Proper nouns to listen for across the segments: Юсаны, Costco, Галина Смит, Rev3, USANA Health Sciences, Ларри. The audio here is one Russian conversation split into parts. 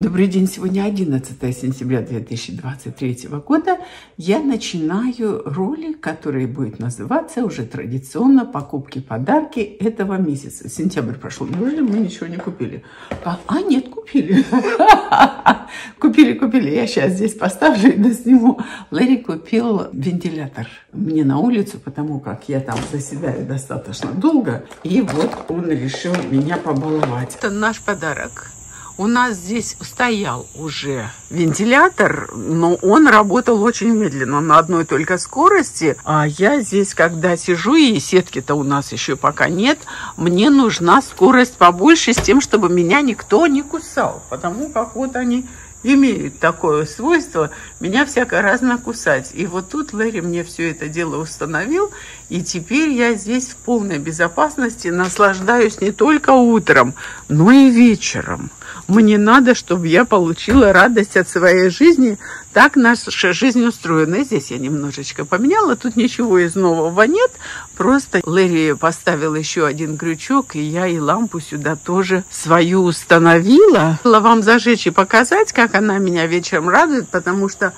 Добрый день, сегодня 11 сентября 2023 года. Я начинаю ролик, который будет называться уже традиционно «Покупки-подарки этого месяца». Сентябрь прошел, неужели мы ничего не купили? А нет, купили. Купили. Я сейчас здесь поставлю и досниму. Ларри купил вентилятор мне на улицу, потому как я там заседаю достаточно долго. И вот он решил меня побаловать. Это наш подарок. У нас здесь стоял уже вентилятор, но он работал очень медленно, на одной только скорости. А я здесь, когда сижу, и сетки-то у нас еще пока нет, мне нужна скорость побольше, с тем, чтобы меня никто не кусал. Потому как вот они имеют такое свойство меня всяко разно кусать. И вот тут Ларри мне все это дело установил, и теперь я здесь в полной безопасности наслаждаюсь не только утром, но и вечером. Мне надо, чтобы я получила радость от своей жизни. Так наша жизнь устроена. Здесь я немножечко поменяла. Тут ничего из нового нет. Просто Ларри поставил еще один крючок, и я и лампу сюда тоже свою установила. Хотела вам зажечь и показать, как она меня вечером радует, потому что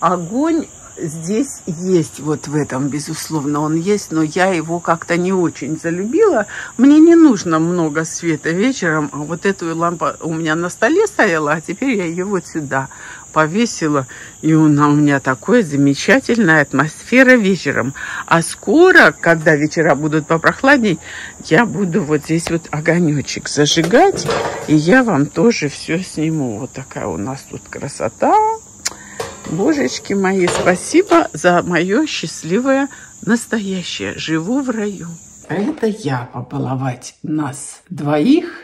огонь здесь есть, вот в этом, безусловно, он есть, но я его как-то не очень залюбила. Мне не нужно много света вечером. Вот эту лампу у меня на столе стояла, а теперь я ее вот сюда повесила. И у меня такая замечательная атмосфера вечером. А скоро, когда вечера будут попрохладней, я буду вот здесь вот огонечек зажигать. И я вам тоже все сниму. Вот такая у нас тут красота. Божечки мои, спасибо за мое счастливое настоящее. Живу в раю. Это я побаловать нас двоих.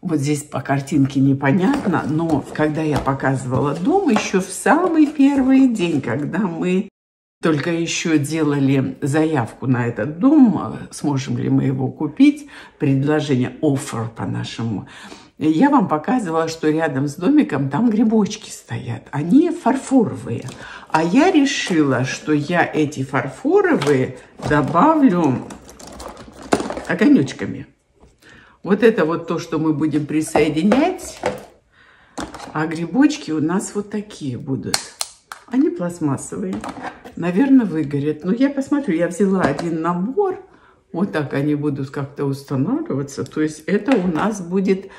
Вот здесь по картинке непонятно, но когда я показывала дом, еще в самый первый день, когда мы только еще делали заявку на этот дом, сможем ли мы его купить, предложение, offer по-нашему, я вам показывала, что рядом с домиком там грибочки стоят. Они фарфоровые. А я решила, что я эти фарфоровые добавлю огонечками. Вот это вот то, что мы будем присоединять. А грибочки у нас вот такие будут. Они пластмассовые. Наверное, выгорят. Но я посмотрю, я взяла один набор. Вот так они будут как-то устанавливаться. То есть это у нас будет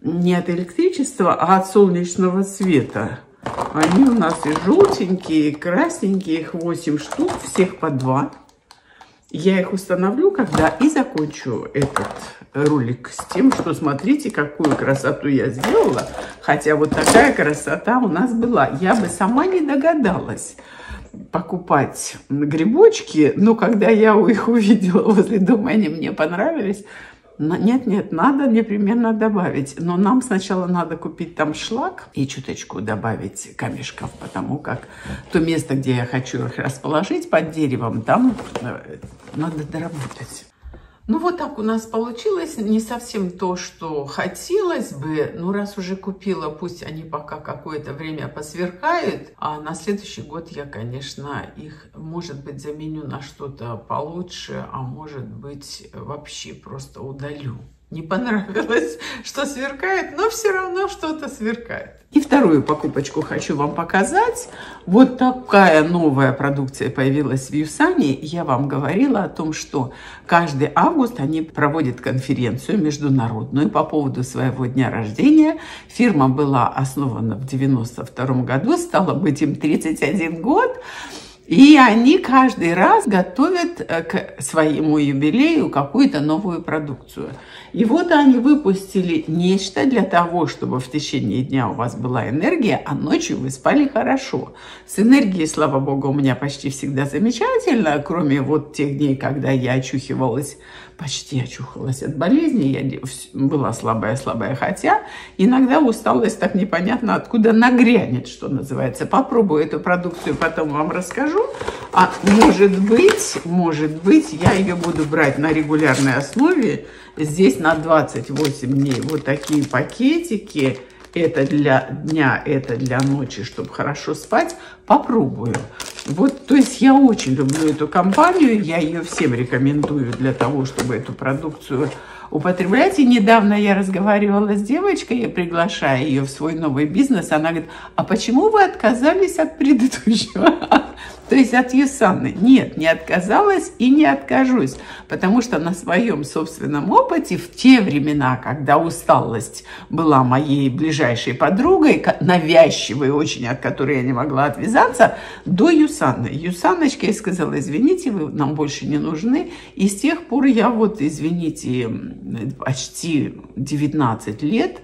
не от электричества, а от солнечного света. Они у нас и желтенькие, и красненькие, их 8 штук, всех по 2. Я их установлю, когда и закончу этот ролик с тем, что смотрите, какую красоту я сделала. Хотя вот такая красота у нас была. Я бы сама не догадалась покупать грибочки, но когда я их увидела возле дома, они мне понравились. Нет, надо непременно добавить. Но нам сначала надо купить там шлак и чуточку добавить камешков, потому как то место, где я хочу их расположить под деревом, там надо доработать. Ну, вот так у нас получилось. Не совсем то, что хотелось бы. Но раз уже купила, пусть они пока какое-то время посверкают. А на следующий год я, конечно, их, может быть, заменю на что-то получше, а может быть, вообще просто удалю. Не понравилось, что сверкает, но все равно что-то сверкает. И вторую покупочку хочу вам показать. Вот такая новая продукция появилась в USANA. Я вам говорила о том, что каждый август они проводят конференцию международную по поводу своего дня рождения. Фирма была основана в 1992 году, стало быть, им 31 год. И они каждый раз готовят к своему юбилею какую-то новую продукцию. И вот они выпустили нечто для того, чтобы в течение дня у вас была энергия, а ночью вы спали хорошо. С энергией, слава богу, у меня почти всегда замечательно, кроме вот тех дней, когда я очухивалась, почти очухалась от болезни, я была слабая, хотя иногда усталость так непонятно откуда нагрянет, что называется. Попробую эту продукцию, потом вам расскажу. А может быть, я ее буду брать на регулярной основе. Здесь на 28 дней вот такие пакетики. Это для дня, это для ночи, чтобы хорошо спать. Попробую. Вот, то есть я очень люблю эту компанию. Я ее всем рекомендую для того, чтобы эту продукцию употреблять. И недавно я разговаривала с девочкой, я приглашаю ее в свой новый бизнес. Она говорит, а почему вы отказались от предыдущего? То есть от USANA. Нет, не отказалась и не откажусь, потому что на своем собственном опыте в те времена, когда усталость была моей ближайшей подругой, навязчивой очень, от которой я не могла отвязаться, до USANA. USANA-очке я сказала, извините, вы нам больше не нужны. И с тех пор я вот, извините, почти 19 лет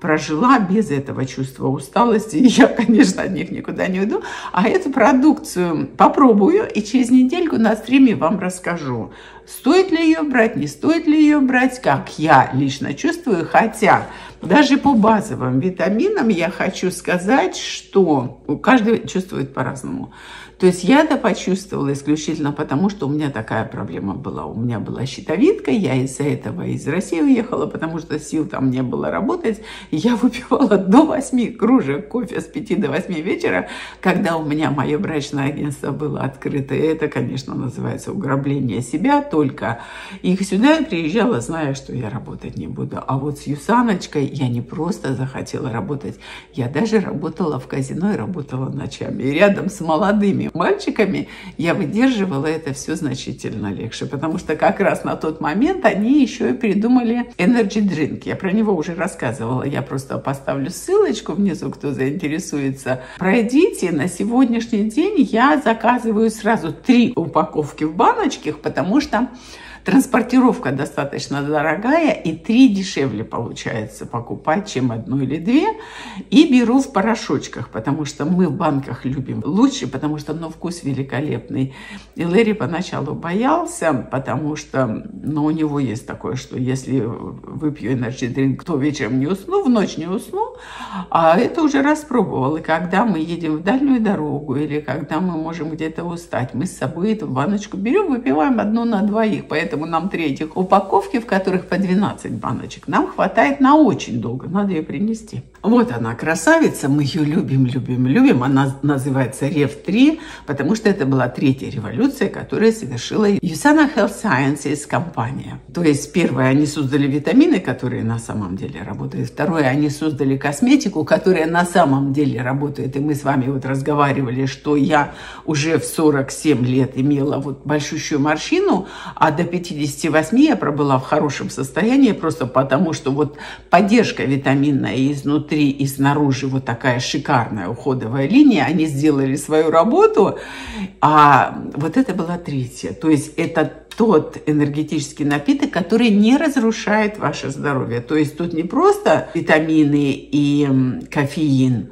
прожила без этого чувства усталости. Я, конечно, от них никуда не уйду. А эту продукцию попробую, и через недельку на стриме вам расскажу, стоит ли ее брать, не стоит ли ее брать, как я лично чувствую. Хотя даже по базовым витаминам я хочу сказать, что каждый чувствует по-разному. То есть я это почувствовала исключительно потому, что у меня такая проблема была. У меня была щитовидка, я из-за этого из России уехала, потому что сил там не было работать. Я выпивала до 8 кружек кофе с 5 до 8 вечера, когда у меня мое брачное агентство было открыто. И это, конечно, называется угробление себя только. И сюда я приезжала, зная, что я работать не буду. А вот с Юсаночкой я не просто захотела работать, я даже работала в казино и работала ночами. И рядом с молодыми мальчиками я выдерживала это все значительно легче, потому что как раз на тот момент они еще и придумали Energy Drink. Я про него уже рассказывала, я просто поставлю ссылочку внизу, кто заинтересуется. Пройдите, на сегодняшний день я заказываю сразу 3 упаковки в баночках, потому что транспортировка достаточно дорогая, и 3 дешевле получается покупать, чем 1 или 2. И беру в порошочках, потому что мы в банках любим лучше, потому что, ну, вкус великолепный. И Ларри поначалу боялся, потому что, ну, у него есть такое, что если выпью Energy Drink, то вечером не усну, в ночь не усну. А это уже распробовал. И когда мы едем в дальнюю дорогу, или когда мы можем где-то устать, мы с собой эту баночку берем, выпиваем 1 на 2. Поэтому нам 3 упаковки, в которых по 12 баночек, нам хватает на очень долго. Надо ее принести. Вот она, красавица. Мы ее любим, любим, любим. Она называется Rev3, потому что это была 3-я революция, которую совершила USANA Health Sciences компания. То есть, первое, они создали витамины, которые на самом деле работают. Второе, они создали косметику, которая на самом деле работает. И мы с вами вот разговаривали, что я уже в 47 лет имела вот большущую морщину, а до 58 я пробыла в хорошем состоянии, просто потому, что вот поддержка витаминная изнутри и снаружи, вот такая шикарная уходовая линия, они сделали свою работу, а вот это была 3-я. То есть это тот энергетический напиток, который не разрушает ваше здоровье. То есть тут не просто витамины и кофеин,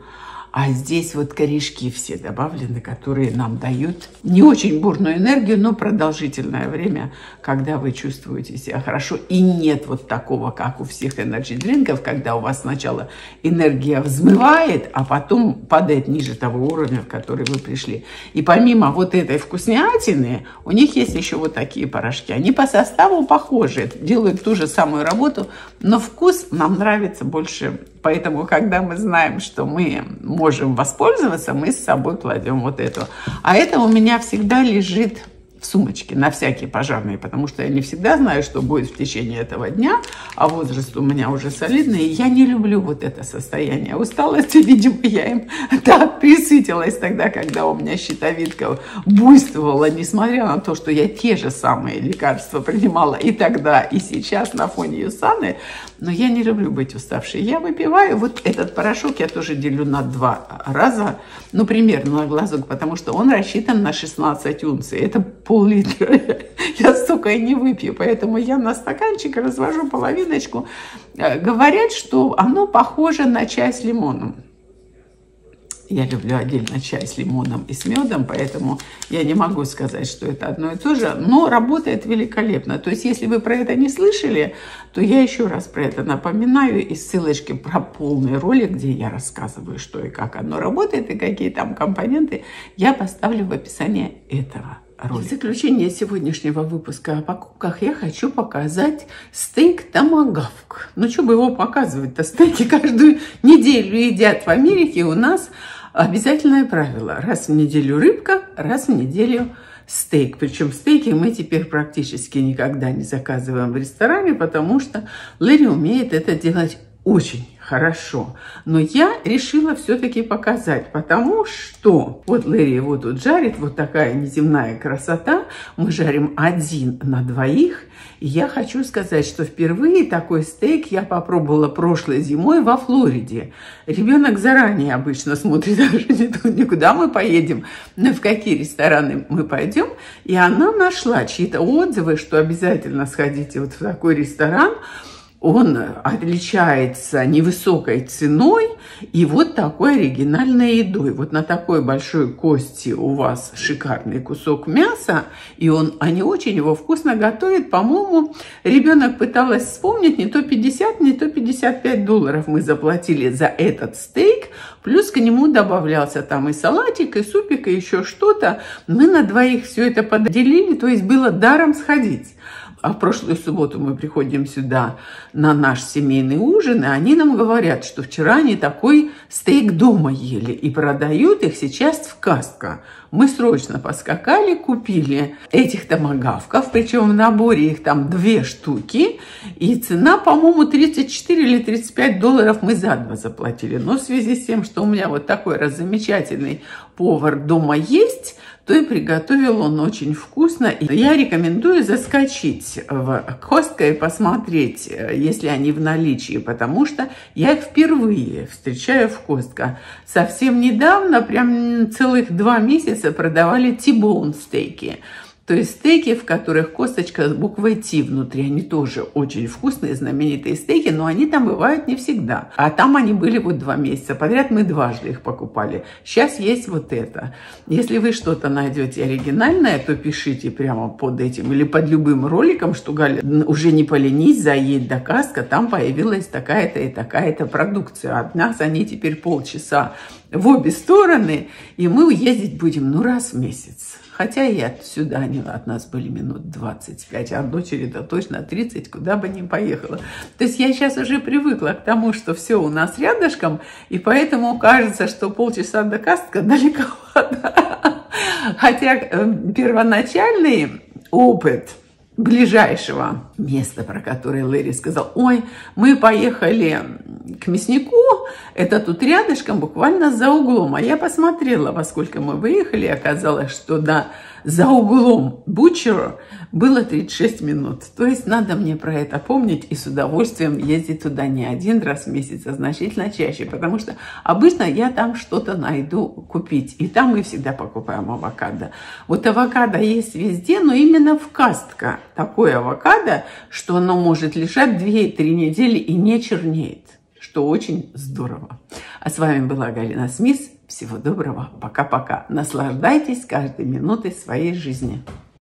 а здесь вот корешки все добавлены, которые нам дают не очень бурную энергию, но продолжительное время, когда вы чувствуете себя хорошо. И нет вот такого, как у всех энерджи-дринков, когда у вас сначала энергия взмывает, а потом падает ниже того уровня, в который вы пришли. И помимо вот этой вкуснятины, у них есть еще вот такие порошки. Они по составу похожи, делают ту же самую работу, но вкус нам нравится больше. Поэтому, когда мы знаем, что мы можем воспользоваться, мы с собой кладем вот эту. А это у меня всегда лежит в сумочке на всякие пожарные, потому что я не всегда знаю, что будет в течение этого дня, а возраст у меня уже солидный, и я не люблю вот это состояние усталости. Видимо, я им так присытилась тогда, когда у меня щитовидка буйствовала, несмотря на то, что я те же самые лекарства принимала и тогда, и сейчас на фоне USANA, но я не люблю быть уставшей. Я выпиваю вот этот порошок, я тоже делю на 2 раза, ну, примерно на глазок, потому что он рассчитан на 16 унций. Это пол-литра, я столько и не выпью, поэтому я на стаканчик развожу половиночку. Говорят, что оно похоже на чай с лимоном. Я люблю отдельно чай с лимоном и с медом, поэтому я не могу сказать, что это одно и то же, но работает великолепно. То есть, если вы про это не слышали, то я еще раз про это напоминаю. И ссылочки про полный ролик, где я рассказываю, что и как оно работает, и какие там компоненты, я поставлю в описании этого ролик. В заключение сегодняшнего выпуска о покупках я хочу показать стейк томагавк. Ну, что бы его показывать-то? Стейки каждую неделю едят в Америке. У нас обязательное правило. Раз в неделю рыбка, раз в неделю стейк. Причем стейки мы теперь практически никогда не заказываем в ресторане, потому что Ларри умеет это делать очень хорошо. Но я решила все-таки показать, потому что вот Ларри его тут жарит, вот такая неземная красота. Мы жарим один на двоих. И я хочу сказать, что впервые такой стейк я попробовала прошлой зимой во Флориде. Ребенок заранее обычно смотрит, даже никуда мы поедем, но в какие рестораны мы пойдем. И она нашла чьи-то отзывы, что обязательно сходите вот в такой ресторан. Он отличается невысокой ценой и вот такой оригинальной едой. Вот на такой большой кости у вас шикарный кусок мяса, и они очень его вкусно готовят. По-моему, ребенок пыталась вспомнить, не то 50, не то 55 долларов мы заплатили за этот стейк, плюс к нему добавлялся там и салатик, и супик, и еще что-то. Мы на двоих все это поделили, то есть было даром сходить. А в прошлую субботу мы приходим сюда на наш семейный ужин, и они нам говорят, что вчера они такой стейк дома ели, и продают их сейчас в Costco. Мы срочно поскакали, купили этих томагавков, причем в наборе их там 2 штуки, и цена, по-моему, 34 или 35 долларов мы за 2 заплатили. Но в связи с тем, что у меня вот такой раз замечательный повар дома есть, то и приготовил он очень вкусно. И я рекомендую заскочить в Costco и посмотреть, если они в наличии, потому что я их впервые встречаю в Costco. Совсем недавно, прям целых 2 месяца продавали T-bone стейки. То есть стейки, в которых косточка с буквой Т внутри, они тоже очень вкусные, знаменитые стейки, но они там бывают не всегда. А там они были вот 2 месяца подряд, мы дважды их покупали. Сейчас есть вот это. Если вы что-то найдете оригинальное, то пишите прямо под этим или под любым роликом, что, Галя, уже не поленись, заедь до Costco, там появилась такая-то и такая-то продукция. От нас они теперь полчаса в обе стороны, и мы ездить будем, ну, раз в месяц. Хотя и отсюда они от нас были минут 25, а от дочери-то точно 30, куда бы ни поехала. То есть я сейчас уже привыкла к тому, что все у нас рядышком, и поэтому кажется, что полчаса до Costco далековато. Хотя первоначальный опыт ближайшего места, про которое Ларри сказал, ой, мы поехали к мяснику, это тут рядышком, буквально за углом. А я посмотрела, во сколько мы выехали, и оказалось, что да, за углом бутчера было 36 минут. То есть надо мне про это помнить и с удовольствием ездить туда не 1 раз в месяц, а значительно чаще, потому что обычно я там что-то найду купить. И там мы всегда покупаем авокадо. Вот авокадо есть везде, но именно в Costco такое авокадо, что оно может лежать 2-3 недели и не чернеет, что очень здорово. А с вами была Галина Смит. Всего доброго. Пока-пока. Наслаждайтесь каждой минутой своей жизни.